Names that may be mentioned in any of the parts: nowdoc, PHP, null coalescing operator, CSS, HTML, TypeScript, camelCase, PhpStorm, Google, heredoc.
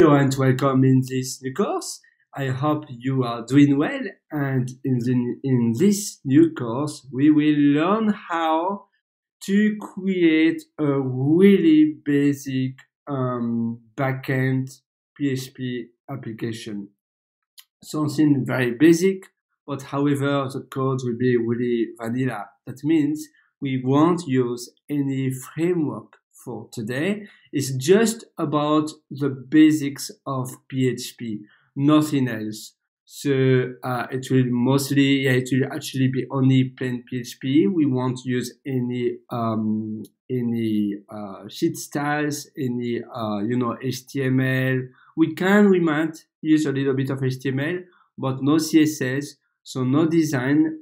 Hello and welcome in this new course. I hope you are doing well, and in this new course we will learn how to create a really basic backend PHP application. Something very basic, but however the code will be really vanilla. That means we won't use any framework. For today, it's just about the basics of PHP, nothing else. So it will actually be only plain PHP. We won't use any sheet styles, any HTML. We might use a little bit of HTML, but no CSS, so no design,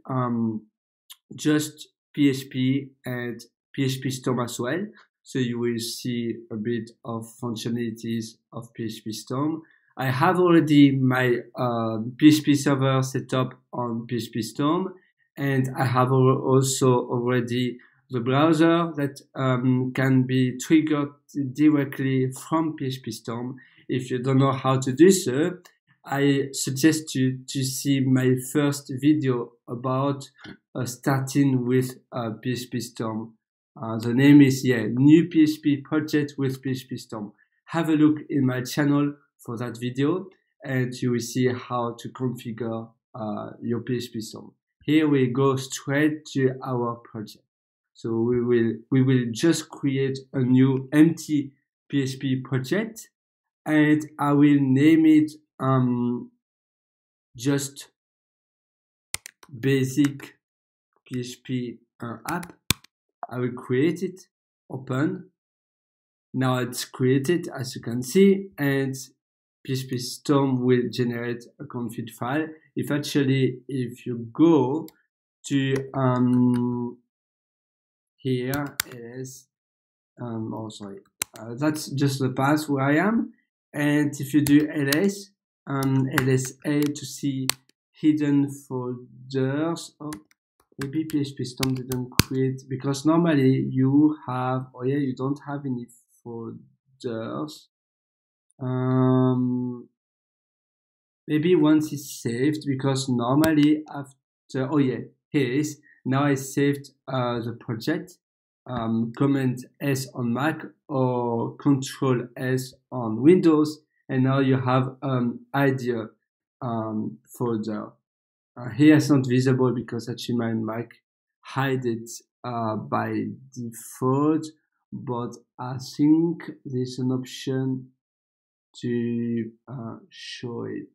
just PHP and PhpStorm as well. So you will see a bit of functionalities of PHPStorm. I have already my PHP server set up on PHPStorm, and I have also already the browser that can be triggered directly from PHPStorm. If you don't know how to do so, I suggest you to see my first video about starting with PHPStorm. The name is New PHP Project with PHPStorm. Have a look in my channel for that video, and you will see how to configure your PHPStorm. Here we go straight to our project. So we will just create a new empty PHP project, and I will name it just basic PHP app. I will create it, open. Now it's created, as you can see, and PHPStorm will generate a config file. If you go to here is, that's just the path where I am. And if you do ls, lsa to see hidden folders. Maybe PHPStorm didn't create, because normally you have, you don't have any folders. Maybe once it's saved, because normally after, here it is. Now I saved the project. Command S on Mac or Control S on Windows, and now you have idea folder. Here it's not visible because actually my Mac hide it by default, but I think there's an option to show it.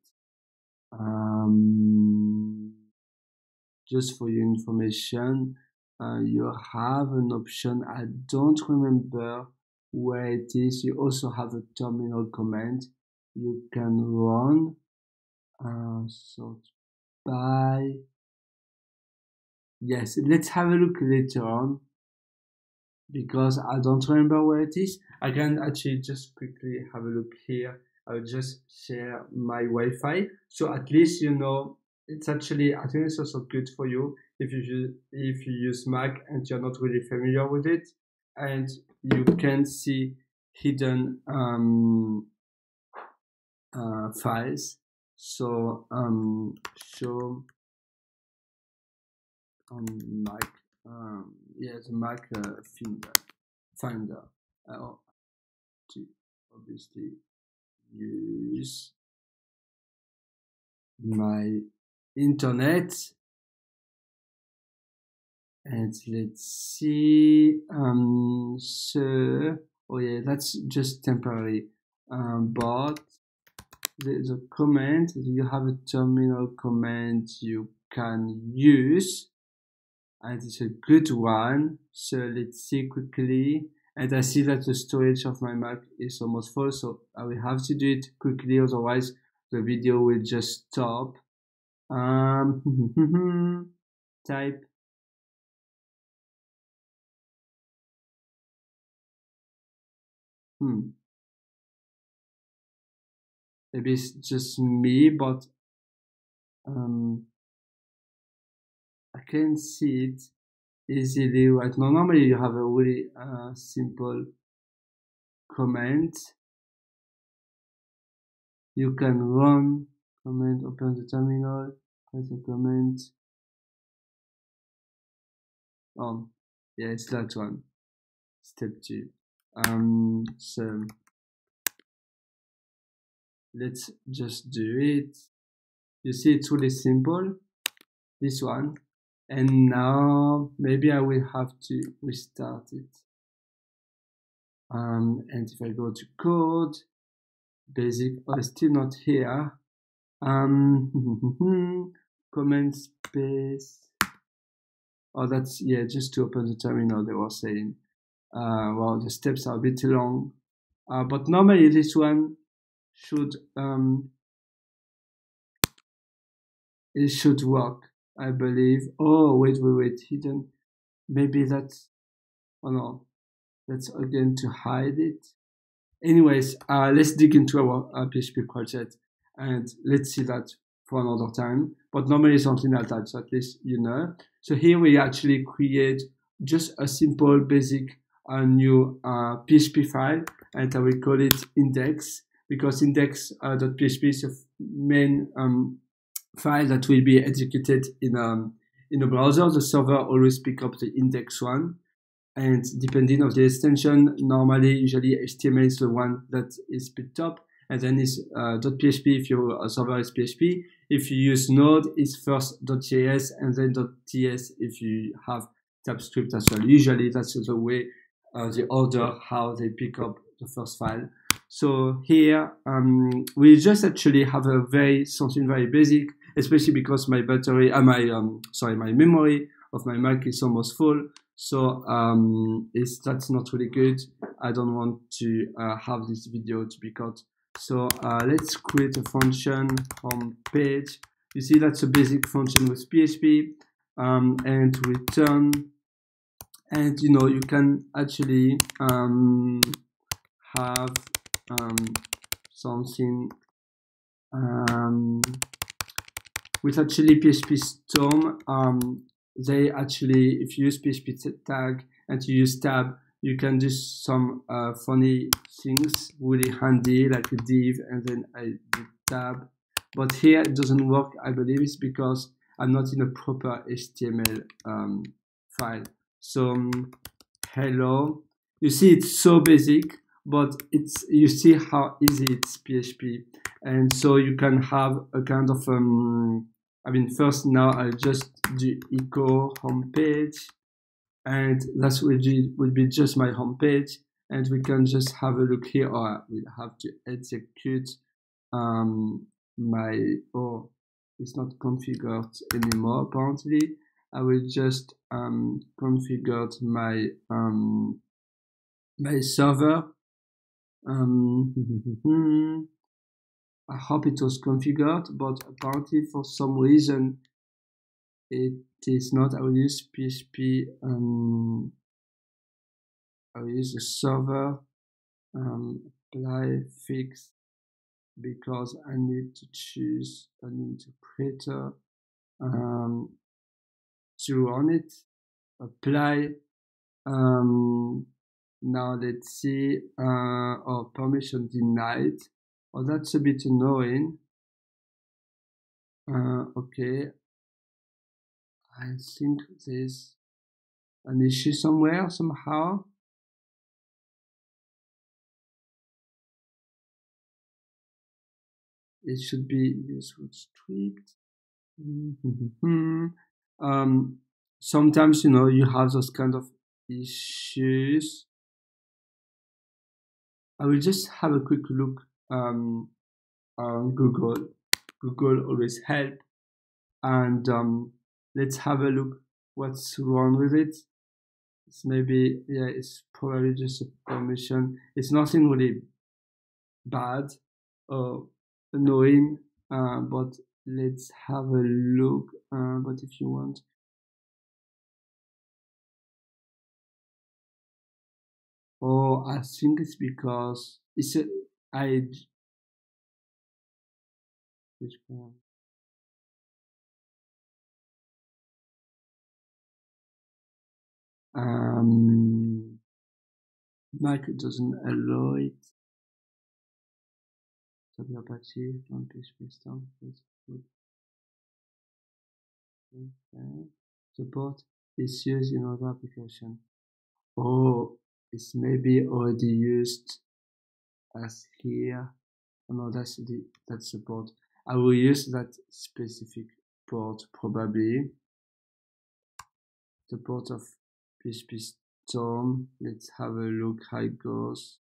Just for your information, you have an option, I don't remember where it is. You also have a terminal command you can run. Yes, let's have a look later on, because I don't remember where it is. I can actually just quickly have a look here. I'll just share my Wi-Fi, so at least you know it's actually. I think it's also good for you if you use Mac and you're not really familiar with it, and you can see hidden files. So show on Mac, the Mac Finder. To obviously use my internet, and let's see. So that's just temporary, but. The command, you have a terminal command you can use, and it's a good one. So let's see quickly, and I see that the storage of my Mac is almost full, so I will have to do it quickly, otherwise the video will just stop. Type Maybe it's just me, but I can see it easily right now. Normally you have a really simple command. You can run command, open the terminal, press the command. Yeah, it's that one. Step 2. So let's just do it. You see, it's really simple, this one. And now maybe I will have to restart it. And if I go to code, basic, oh, it's still not here. Command space. Oh, that's, yeah, just to open the terminal, they were saying. Well, the steps are a bit long, but normally this one should, it should work, I believe. Oh, wait, hidden. Maybe that's, oh no, that's again to hide it. Anyways, let's dig into our PHP project and let's see that for another time. But normally something like that, so at least you know. So here we actually create just a simple basic new PHP file, and I will call it index, because index.php is the main file that will be executed in a browser. The server always pick up the index one, and depending on the extension, normally usually HTML is the one that is picked up, and then is .php if your server is PHP. If you use Node, it's first .js and then .ts if you have TypeScript as well. Usually that's the way, the order how they pick up the first file. So here we just actually have a something very basic, especially because my battery, my memory of my Mac is almost full. So that's not really good. I don't want to have this video to be cut. So let's create a function, home page. You see, that's a basic function with PHP, and return. And you know, you can actually have something with actually PHPStorm. They actually, if you use PHP tag and you use tab, you can do some funny things, really handy, like a div and then I did tab. But here it doesn't work. I believe it's because I'm not in a proper HTML file. So hello. You see, it's so basic, but it's, you see how easy it's PHP. And so you can have a kind of first now I'll just do echo homepage, and that will be just my homepage, and we can just have a look here. Or we have to execute it's not configured anymore apparently. I will just configure my my server. I hope it was configured, but apparently for some reason it is not. I will use PHP. I will use the server apply fix, because I need to choose an interpreter to run it. Apply. Now let's see. Permission denied. Oh, that's a bit annoying. Okay. I think there's an issue somewhere, somehow. It should be useful strict. Sometimes, you know, you have those kind of issues. I will just have a quick look on Google. Google always help, and let's have a look what's wrong with it. It's maybe, yeah, it's probably just a permission. It's nothing really bad or annoying, but let's have a look. But if you want, oh, I think it's because it's a, which one? Mac doesn't allow it. w.c from PHpStorm. Let's put okay. Support is used in other application. Oh, it's maybe already used as here. Oh, no, that's the that support. I will use that specific port probably. The port of PHPStorm. Let's have a look how it goes.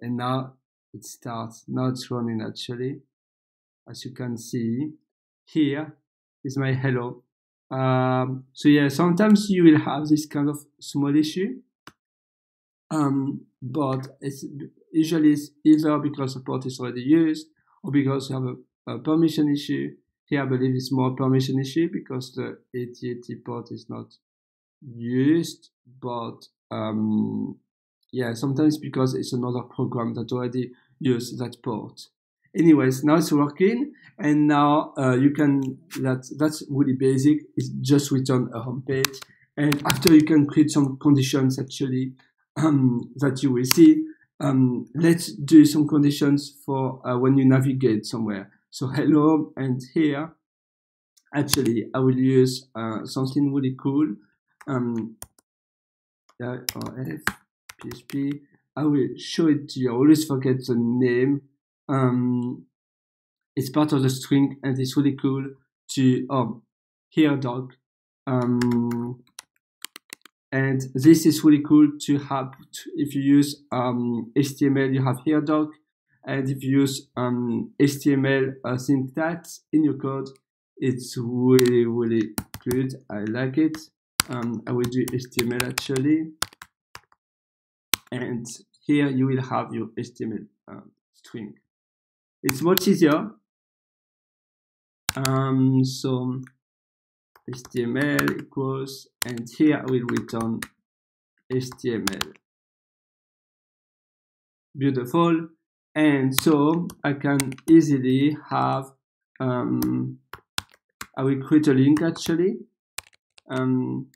And now it starts. Now it's running actually. As you can see, here is my hello. So yeah, sometimes you will have this kind of small issue. But it's usually it's either because the port is already used or because you have a permission issue. Here I believe it's more permission issue because the AT-AT port is not used, but yeah, sometimes because it's another program that already used that port. Anyways, now it's working, and now you can, that's really basic, it's just return a home page, and after you can create some conditions actually that you will see. Let's do some conditions for when you navigate somewhere. So hello, and here, actually, I will use something really cool, PHP, I will show it to you, I always forget the name. It's part of the string and it's really cool to heredoc, and this is really cool to have if you use HTML you have heredoc, and if you use HTML syntax in your code it's really good. I like it. I will do HTML actually, and here you will have your HTML string. It's much easier. So HTML equals, and here I will return HTML. Beautiful. And so I can easily have, I will create a link actually. And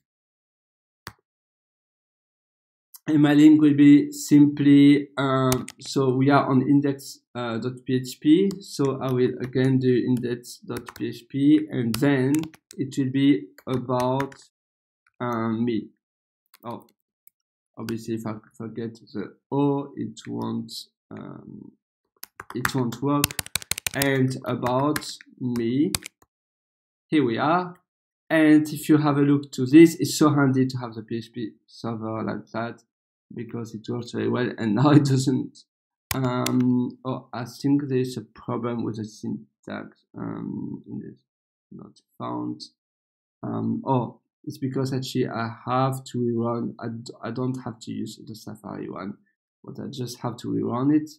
my link will be simply, so we are on index.php. So I will again do index.php, and then it will be about me. Oh, obviously if I forget the O, it won't work. And about me, here we are. And if you have a look to this, it's so handy to have the PHP server like that, because it works very well, and now it doesn't. Oh, I think there's a problem with the syntax. It's not found. Oh, it's because actually I have to rerun. I don't have to use the Safari one, but I just have to rerun it.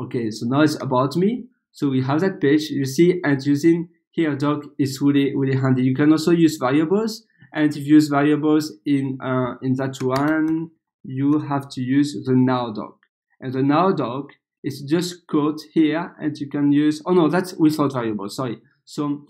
Okay, so now it's about me. So we have that page, you see, and using heredoc is really handy. You can also use variables. And if you use variables in that one, you have to use the nowdoc. And the nowdoc is just code here, and you can use, oh no, that's without variables, sorry. So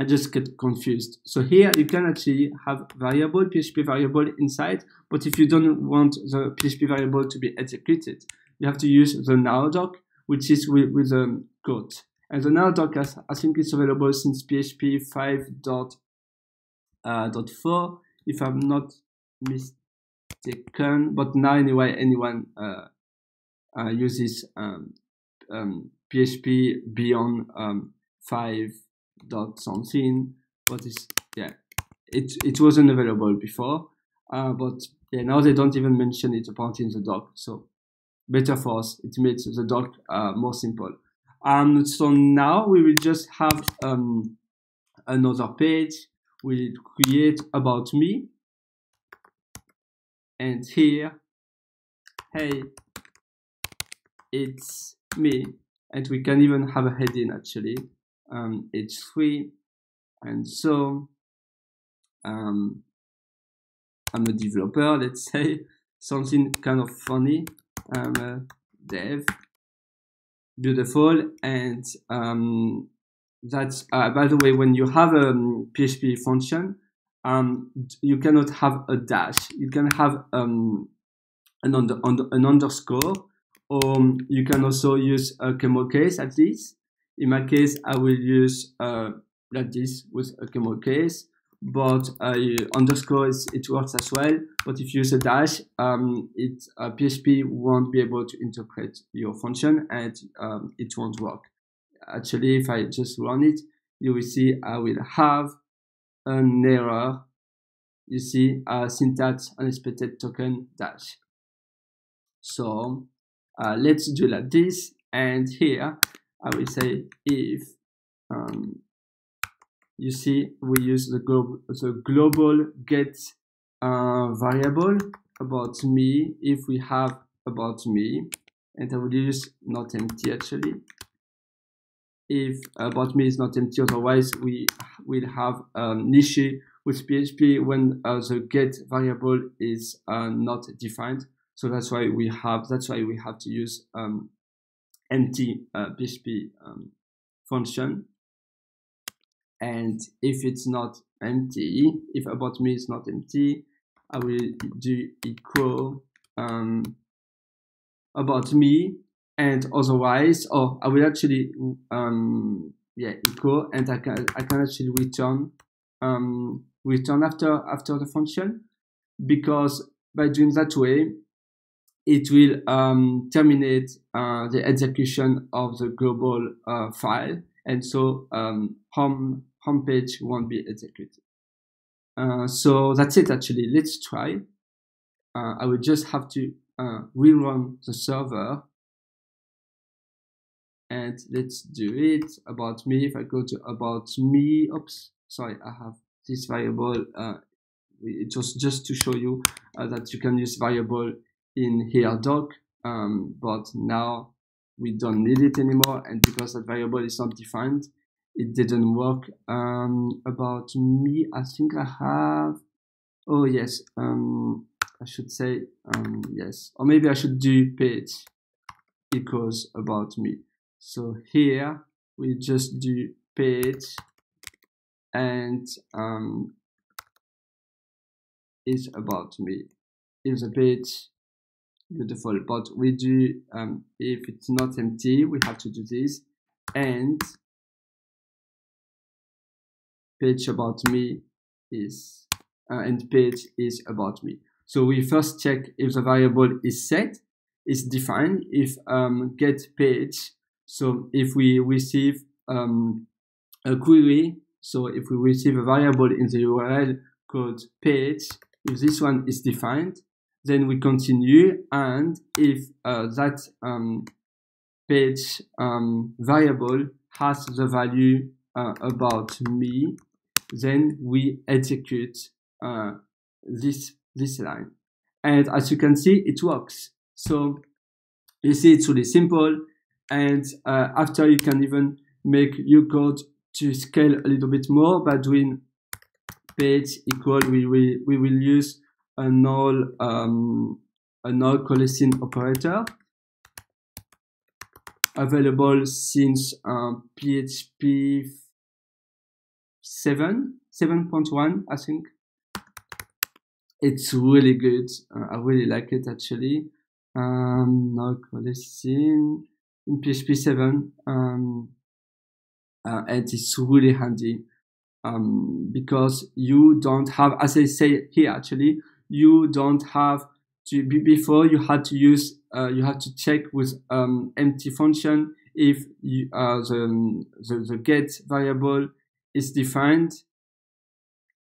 I just get confused. So here you can actually have variable, PHP variable inside, but if you don't want the PHP variable to be executed, you have to use the nowdoc, which is with the code. And the nowdoc, I think it's available since PHP 5.4. If I'm not mistaken, but now anyway anyone uses PHP beyond 5 something, but it's, yeah, it wasn't available before, but yeah, now they don't even mention it apart in the doc, so better for us, it makes the doc more simple. So now we will just have another page. We'll create about me, and here, hey, it's me, and we can even have a heading actually, it's free, and so, I'm a developer, let's say, something kind of funny, I'm a dev, beautiful, and that's by the way, when you have a PHP function, you cannot have a dash. You can have and on an underscore. You can also use a camelCase like this. In my case, I will use like this with a camelCase, but underscore it works as well. But if you use a dash, PHP won't be able to interpret your function, and it won't work. Actually, if I just run it, you will see I will have an error. You see syntax unexpected token dash. So let's do like this, and here I will say if you see we use the global get variable about me if we have about me, and I will use not empty actually. If about me is not empty, otherwise we will have an issue with PHP when the get variable is not defined. So that's why we have to use empty PHP function. And if it's not empty, if about me is not empty, I will do equal about me, and otherwise, or I will actually equal, and I can actually return after the function, because by doing that way, it will terminate the execution of the global file, and so home page won't be executed. So that's it actually. Let's try. I will just have to rerun the server, and let's do it. About me. If I go to about me, oops, sorry, I have this variable. It was just to show you that you can use variable in heredoc, but now we don't need it anymore, and because that variable is not defined, it didn't work. About me, I think I have, oh yes, I should say yes, or maybe I should do page equals about me. So here we just do page, and is about me. If the page, beautiful, but we do if it's not empty, we have to do this, and page about me is and page is about me. So we first check if the variable is set, is defined, if get page. So if we receive a query, so if we receive a variable in the URL called page, if this one is defined, then we continue, and if that page variable has the value about me, then we execute this line. And as you can see, it works. So you see, it's really simple, and after you can even make your code to scale a little bit more by doing page equal, we will use a null coalescing operator available since PHP 7.1, I think. It's really good. I really like it actually. Null coalescing in PHP 7, and it's really handy because you don't have, as I say here actually, you don't have to be, before you had to use, you have to check with empty function if you, the get variable is defined,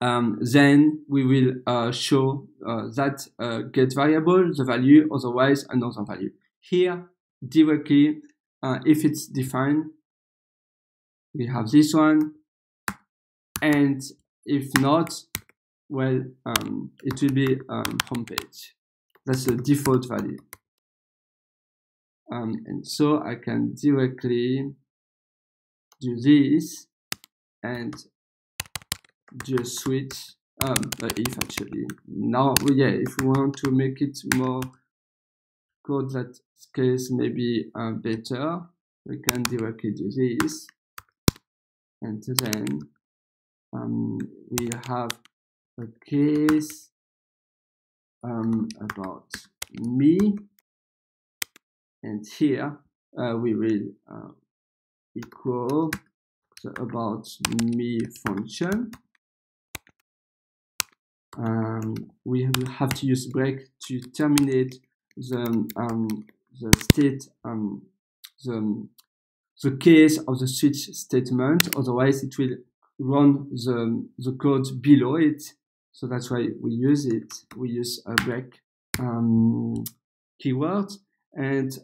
then we will show that get variable, the value, otherwise another value. Here directly, if it's defined, we have this one, and if not, well, it will be home page. That's the default value. And so I can directly do this and just switch if actually. Now, yeah, if we want to make it more code that scales maybe better, we can directly do this. And then we have a case about me, and here we will equal the about me function. We will have to use break to terminate the state the case of the switch statement, otherwise it will run the code below it. So that's why we use it. We use a break keyword, and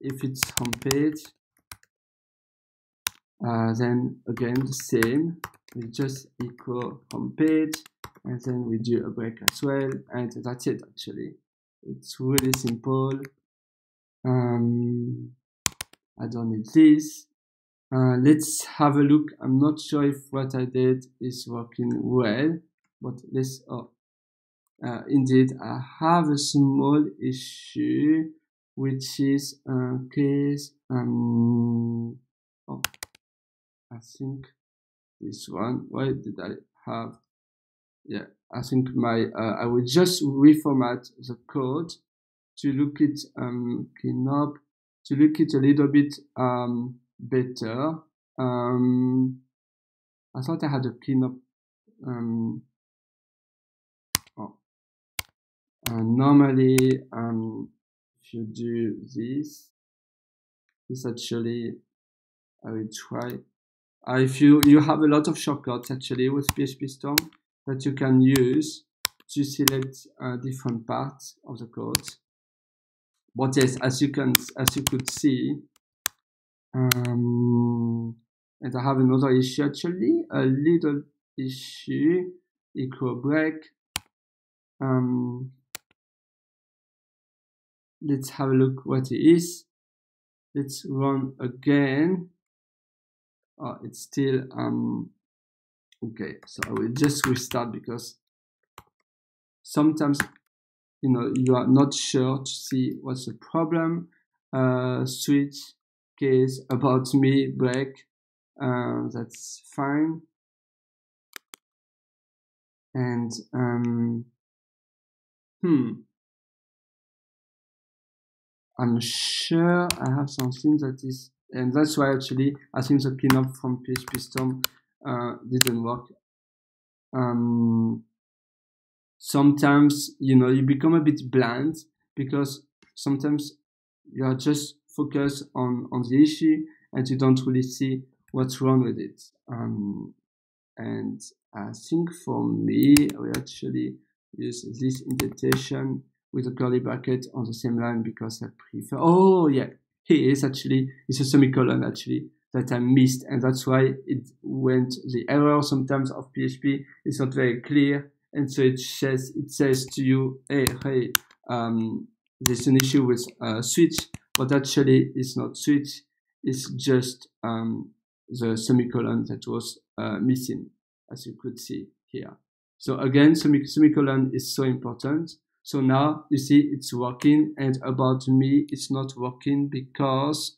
if it's home page, then again the same. We just equal home page, and then we do a break as well, and that's it. Actually, it's really simple. I don't need this. Let's have a look. I'm not sure if what I did is working well, but let's, indeed, I have a small issue, which is case, oh, I think this one, why did I have, yeah, I think my, I will just reformat the code to look it, clean up, to look it a little bit better. I thought I had a cleanup. Normally, if you do this actually, I will try. If you have a lot of shortcuts actually with PHPStorm that you can use to select different parts of the code. But yes, as you could see, and I have another issue actually, a little issue, equal break. Let's have a look what it is. Let's run again. Oh, it's still okay. So I will just restart because sometimes you are not sure to see what's the problem. Switch case about me break. That's fine. And I'm sure I have something that is, and that's why actually I think the cleanup from PHPStorm didn't work. Sometimes you become a bit bland because sometimes you are just focused on the issue and you don't really see what's wrong with it. And I think for me, we actually use this indentation with a curly bracket on the same line because I prefer. Oh yeah, here is actually, it's a semicolon actually that I missed, and that's why it went. The error sometimes of PHP is not very clear, and so it says to you, hey, there's an issue with switch, but actually it's not switch, it's just the semicolon that was missing, as you could see here. So again, semicolon is so important. So now you see it's working, and about me it's not working because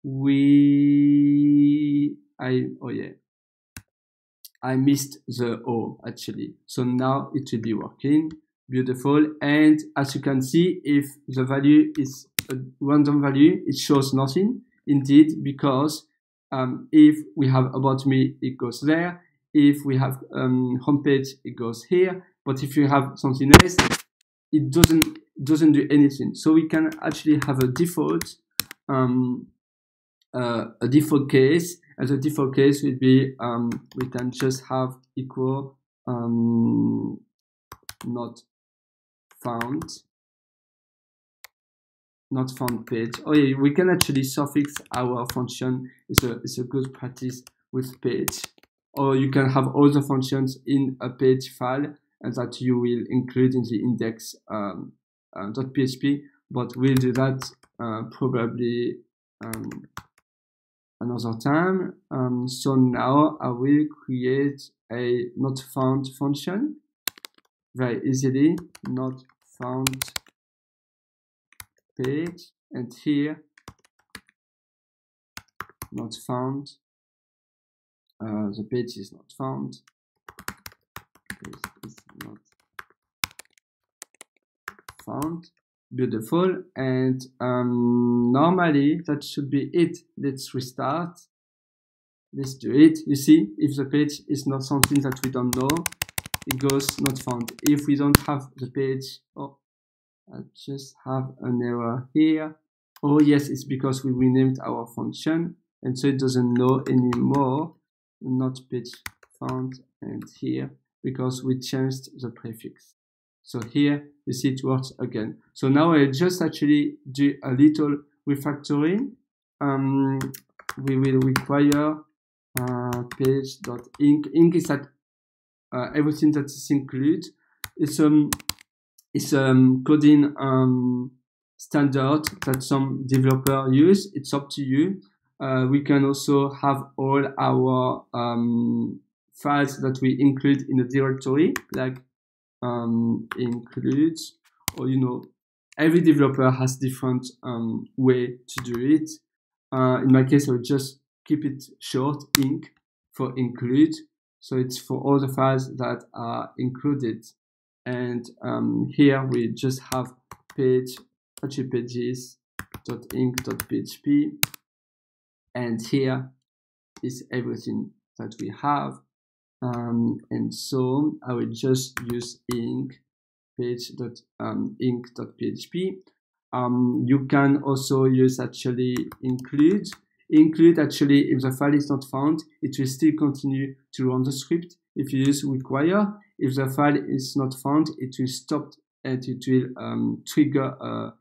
I missed the O actually. So now it will be working, beautiful. And as you can see, if the value is a random value, it shows nothing. Indeed, because if we have about me, it goes there. If we have homepage, it goes here. But if you have something else, it doesn't do anything. So we can actually have a default case, and the default case will be we can just have equal not found page. Oh yeah, we can actually suffix our function. It's a good practice with page, or you can have all the functions in a page file, and that you will include in the index .php, but we'll do that probably another time. So now I will create a not found function very easily, not found page, and here not found, the page is not found. Not found, Beautiful. And normally that should be it. Let's restart. Let's do it. You see, if the page is not something that we don't know, it goes not found. If we don't have the page, oh, I just have an error here. Oh yes, it's because we renamed our function, and so it doesn't know anymore. Not page found, and here because we changed the prefix. So here you see it works again. So now I just actually do a little refactoring. We will require page.inc. Inc is that everything that is included. It's coding standard that some developers use. It's up to you. We can also have all our files that we include in the directory, like include, or you know, every developer has different way to do it. In my case, I'll just keep it short, inc for include. So it's for all the files that are included. And here we just have pages.inc.php. And here is everything that we have. And so I will just use inc page.inc.php. You can also use actually include. Include actually, if the file is not found, it will still continue to run the script. If you use require, if the file is not found, it will stop and it will trigger a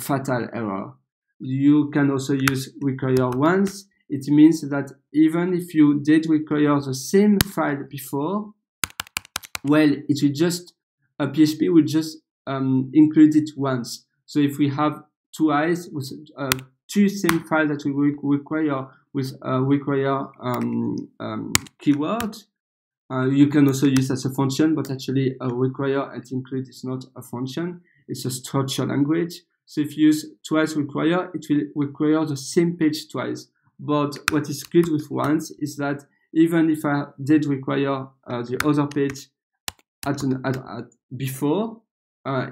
fatal error. You can also use require once. It means that even if you did require the same file before, well, it will just, PHP will just include it once. So if we have two eyes with two same files that we require with require keyword, you can also use as a function, but actually require and include is not a function, it's a structure language. So if you use twice require, it will require the same page twice. But what is good with once is that even if I did require the other page before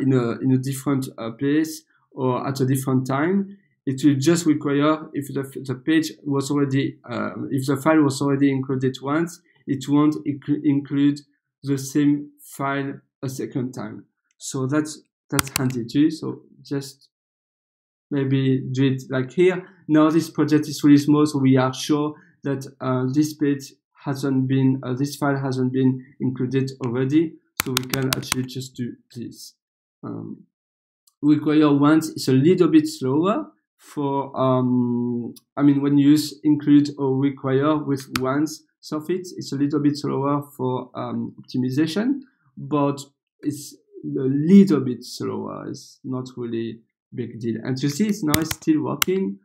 in a different place or at a different time, it will just require if the page was already if the file was already included once, it won't include the same file a second time. So that's handy too. So just maybe do it like here. Now this project is really small, so we are sure that this page hasn't been, this file hasn't been included already. So we can actually just do this. Require once is a little bit slower for, I mean, when you use include or require with once suffix, it's a little bit slower for optimization, but it's a little bit slower. It's not really big deal. And you see, it's now still working.